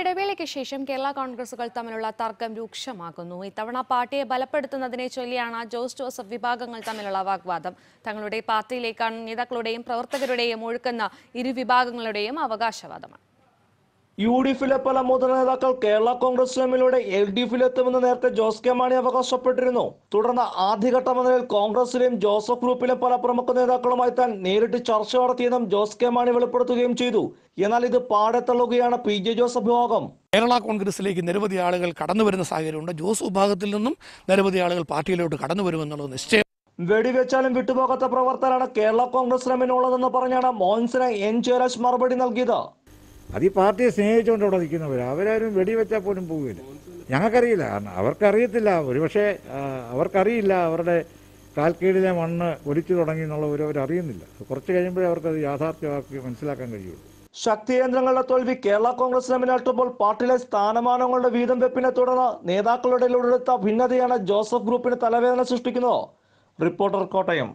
ഇടവേളയ്ക്ക് ശേഷം കേരള കോൺഗ്രസുകൾ തമ്മിലുള്ള തർക്കം രൂക്ഷമാകുന്നു. ഇത്തവണ പാർട്ടിയെ ബലപ്പെടുത്തുന്നതിനെ ചൊല്ലിയാണ് ജോസഫ് വിഭാഗങ്ങൾ തമ്മിലുള്ള വാഗ്വാദം. തങ്ങളുടെ പാർട്ടിയിലേക്കാണ് നേതാക്കളുടെയും പ്രവർത്തകരുടെയും ഒഴുക്കുന്ന ഇരു വിഭാഗങ്ങളുടെയും അവകാശവാദമാണ്. യുഡിഎഫിലെ പല മുതിർന്ന നേതാക്കൾ കേരള കോൺഗ്രസ് എമ്മിലൂടെ എൽഡിഎഫിലെത്തുമെന്ന് നേരത്തെ ജോസ് കെ മാണി അവകാശപ്പെട്ടിരുന്നു. തുടർന്ന് ആദ്യഘട്ടം എന്നതിൽ കോൺഗ്രസിലെയും ജോസഫ് ഗ്രൂപ്പിലെ പല പ്രമുഖ നേതാക്കളുമായി താൻ നേരിട്ട് ചർച്ച നടത്തിയെന്നും ജോസ് കെ മാണി വെളിപ്പെടുത്തുകയും ചെയ്തു. എന്നാൽ ഇത് പാടെ തള്ളുകയാണ് പി ജെ ജോസഫ് വിഭാഗം. കേരള കോൺഗ്രസിലേക്ക് നിരവധി ആളുകൾ കടന്നു വരുന്ന സാഹചര്യമുണ്ട്. ജോസ് വിഭാഗത്തിൽ നിന്നും നിരവധി ആളുകൾ പാർട്ടിയിലോട്ട് കടന്നു വരുമെന്നുള്ളത് നിശ്ചയം. വെടിവെച്ചാലും വിട്ടുപോകാത്ത പ്രവർത്തകരാണ് കേരള കോൺഗ്രസ് എമ്മിനുള്ളതെന്ന് പറഞ്ഞാണ് മോഹൻസിനെ എൻ ജയരാജ് മറുപടി നൽകിയത്. അത് ഈ പാർട്ടിയെ സ്നേഹിച്ചുകൊണ്ട് അവിടെ നിൽക്കുന്നവർ അവരാരും വെടിവെച്ചാൽ പോലും പോകില്ല. ഞങ്ങൾക്കറിയില്ല, കാരണം അവർക്കറിയത്തില്ല. ഒരുപക്ഷെ അവർക്കറിയില്ല അവരുടെ കാൽക്കീഴിലെ മണ്ണ് ഒലിച്ചു തുടങ്ങി എന്നുള്ള അവരറിയുന്നില്ല. കുറച്ച് കഴിയുമ്പോഴേ അവർക്കത് യാഥാർത്ഥ്യമാക്കി മനസ്സിലാക്കാൻ കഴിയുള്ളൂ. ശക്തികേന്ദ്രങ്ങളുടെ തോൽവി കേരള കോൺഗ്രസ് എമ്മിനേറ്റപ്പോൾ പാർട്ടിയിലെ സ്ഥാനമാനങ്ങളുടെ വീതം വെപ്പിനെ തുടർന്ന് നേതാക്കളുടെ ഭിന്നതയാണ് ജോസഫ് ഗ്രൂപ്പിന് തലവേദന സൃഷ്ടിക്കുന്നത്. റിപ്പോർട്ടർ കോട്ടയം.